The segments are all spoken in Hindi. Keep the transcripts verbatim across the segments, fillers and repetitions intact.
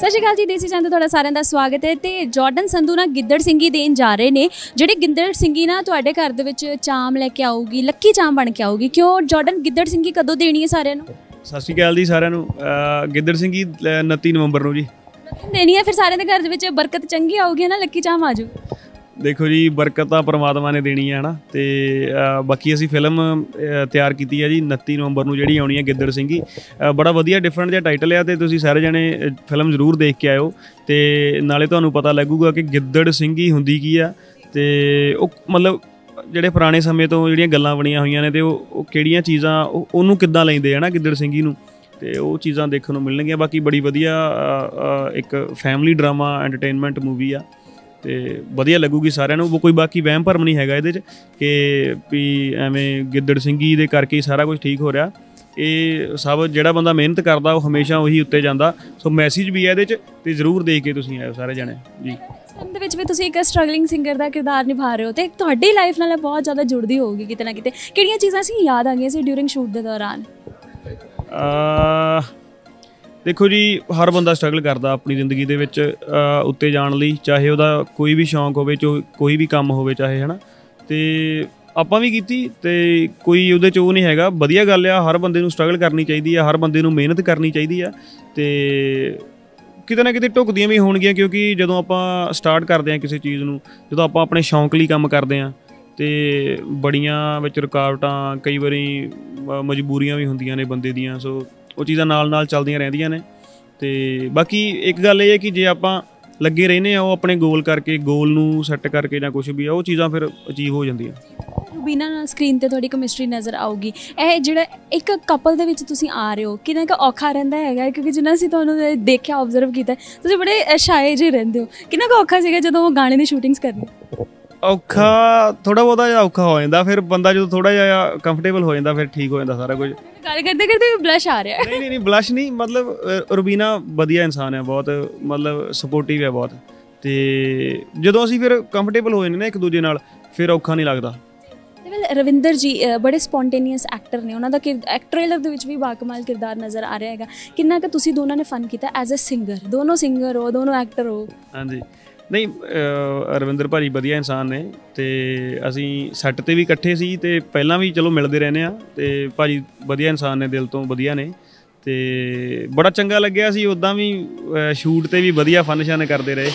सत श्री अकाल जी, देसी चैनल तुहाडा सारेयां दा स्वागत है। तो जॉर्डन संधू ना गिद्दड़ सिंघी देन जा रहे ने, जिहड़े गिद्दड़ सिंघी ना तुहाडे घर दे विच चाम लैके आऊगी, लक्की चाम बन के आऊगी। क्यों जॉर्डन गिद्दड़ सिंघी कदों देनी है सारेयां नूं? सत श्री अकाल जी सारेयां नूं, गिद्दड़ सिंघी उनतीस नवंबर नूं जी देनी है। फिर सारेयां दे घर दे विच बरकत चंगी आऊगी ना, लक्की चाम आजू। देखो जी, बरकत तो परमात्मा ने देनी है ना, तो बाकी असी फिल्म तैयार की है जी उनतीस नवंबर को जी आनी है गिद्दड़ सिंघी। बड़ा वधिया डिफरेंट जिहा टाइटल है, तो तुसीं सारे जने फिल्म जरूर देख के आयो, तो नाले तुहानूं पता लगूगा कि गिद्दड़ सिंघी हुंदी की आ, ते मतलब जिहड़े पुराने समय तो जिहड़ियां गल्लां बणियां होईयां ने, ते ओह किहड़ियां चीज़ां ओनू किद्दां लैंदे है ना गिद्दड़ सिंघी नूं, तो वो चीज़ां देखण नूं मिलणगीयां। बाकी बड़ी वधिया एक फैमिली ड्रामा एंटरटेनमेंट मूवी आ, तो वधिया लगूगी सारिआं नूं। वो कोई बाकी वहम भरम नहीं हैगा इहदे च कि भी एवें गिद्दड़ सिंघी दे करके ही सारा कुछ ठीक हो रहा। ये सब जिहड़ा बंदा मेहनत करदा वो हमेशा वही उत्ते जांदा, सो मैसेज भी है इहदे च, ते जरूर देख के तुसीं आयो सारे जने जी। फिल्म दे विच वी तुसीं इक स्ट्रगलिंग सिंगर दा किरदार निभा रहे हो, ते तुहाडी लाइफ नाल बहुत ज़्यादा जुड़दी होगी किते ना किते। किहड़ियां चीज़ां सी याद आ गईयां सी ड्यूरिंग शूट दे दौरान? देखो जी, हर बंदा स्ट्रगल करता अपनी जिंदगी दे विच उत्ते जाण लई, चाहे उहदा कोई भी शौक होवे, कोई भी काम होवे, चाहे है ना, ते आपां भी कीती, ते कोई उहदे च ओह नहीं हैगा। वधिया गल आ, हर बंदे नूं स्ट्रगल करनी चाहिदी आ, हर बंदे नूं मेहनत करनी चाहिदी आ, ते किते ना किते टुकदियां भी होणगीयां, क्योंकि जदों आपां स्टार्ट करदे आ किसी चीज़ नूं, जदों आपां अपने शौक लई काम करदे आ, ते बड़ियां विच रुकावटां, कई वारी मजबूरियां भी हुंदियां ने बंदे दियां, सो वो चीज़ां नाल नाल चलदियां रहिंदियां ने। ते बाकी एक गल ये है कि जे आपां लगे रहने आ वो अपने गोल करके, गोल नूं सैट करके जां कुछ भी आ, वो चीज़ां फिर अचीव हो जांदियां। रुबीना नाल स्क्रीन ते थोड़ी केमिस्ट्री नज़र आऊगी। इह जिहड़ा एक कपल दे विच तुसीं आ रहे हो, किन्ना क औखा रहिंदा हैगा? क्योंकि जिन्ना असीं तुहानूं देखिया ऑब्जर्व कीता, तुसीं बड़े शाए जे रहिंदे हो, किन्ना क औखा सीगा जदों गाणे दी शूटिंग्स करनी? औखा थोड़ा बहुत औखा हो जाता, फिर बंदा जो थोड़ा जहा कंफर्टेबल हो जाता फिर ठीक हो जाता सारा कुछ। गल करते करते ब्लश आ रहा है। नहीं नहीं नहीं ब्लश नहीं, मतलब रुबीना वधिया इंसान है, बहुत मतलब सपोर्टिव है बहुत, तो जदों असीं फिर कंफर्टेबल हो जाने ना एक दूजे नाल, फिर औखा नहीं लगता। रविंदर जी बड़े स्पॉन्टेनियस एक्टर ने, उन्होंने कि एक्ट्रेलर दे विच भी बाकमाल किरदार नज़र आ रहा है। किन्ना क तुसीं दोनों ने फन किया एज ए सिंगर? दोनों सिंगर हो, दोनों एक्टर हो। हाँ जी, नहीं अरविंद पारी वधिया इंसान ने, तो असी सैट पर भी इकट्ठे सी, तो पहला भी चलो मिलते रहने आ, तो भाजी वधिया इंसान ने, दिल तो वधिया ने, तो बड़ा चंगा लग्या। असी उदा भी शूट पर भी वधिया फन शन करते रहे,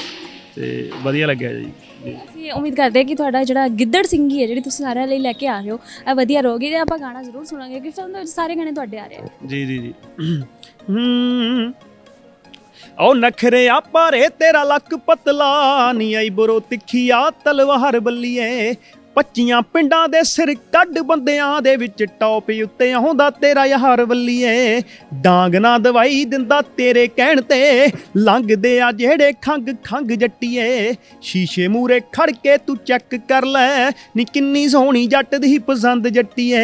तो वधिया लग्या जी। असीं उम्मीद करते हैं कि तुहाडा जिहड़ा गिद्दड़ सिंघी है जिहड़ी तुसीं सारिआं लई लैके आ रहे हो वधिया रहोगी, ते आपां गाना जरूर सुणांगे कि फिल्म दे विच सारे गाणे तुहाडे आ रहे हैं। जी जी जी। ओ नखरे आ पारे तेरा लक पतला नी, आईब्रो तिखी आ तलवार बल्लिए, पच्चियां पिंडां दे सिर कड्ढ बंदियां दे विच टॉप उत्ते आउंदा तेरा यार बल्लिए, डांग ना दवाई दिंदा तेरे कहण ते, लंघदे आ जेहड़े खंग खंग जट्टिए, शीशे मूरे खड़के तू चेक कर लै नी किन्नी सोहणी जट दी पसंद जट्टिए,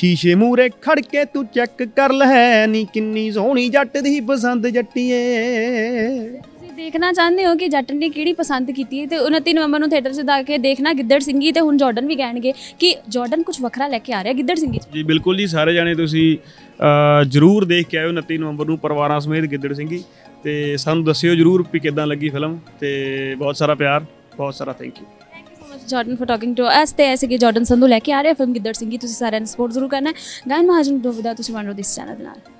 शीशे मूरे खड़के तू चेक कर लै नी किन्नी सोहणी जट दी पसंद जट्टिए। देखना चाहते हो कि जट ने किहड़ी पसंद की है, तो उनतीस नवंबर को थिएटर से जाके देखना गिद्दड़ सिंघी। तो हुण जॉर्डन भी कहणगे कि जॉर्डन कुछ वखरा लैके आ रहा है गिद्दड़ सिंघी। जी बिल्कुल जी, सारे जाने तुसीं जरूर देख के आयो उनतीस नवंबर को परिवारां समेत गिद्दड़ सिंघी, ते सानूं दस्सियो जरूर भी किदां लगी फिल्म, ते बहुत सारा प्यार, बहुत सारा thank you. Jordan for talking to us. ते ऐसे कि जॉर्डन संधू लैके आ रहे फिल्म गिद्दड़ सिंघी, तुसीं सारिआं ने सपोर्ट जरूर करना है। गायन महाजन रुबीना, तुसीं बन रहे हो इस चैनल दे नाल।